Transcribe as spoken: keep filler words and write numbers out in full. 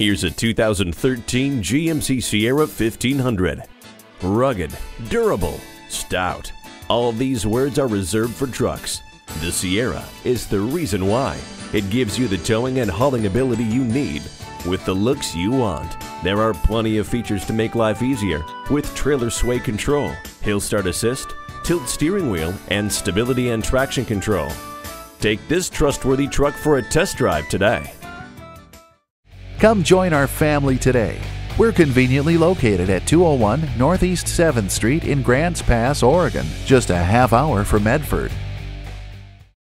Here's a two thousand thirteen G M C Sierra fifteen hundred. Rugged, durable, stout. All these words are reserved for trucks. The Sierra is the reason why. It gives you the towing and hauling ability you need with the looks you want. There are plenty of features to make life easier with trailer sway control, hill start assist, tilt steering wheel, and stability and traction control. Take this trustworthy truck for a test drive today. Come join our family today. We're conveniently located at two oh one Northeast seventh Street in Grants Pass, Oregon, just a half hour from Medford.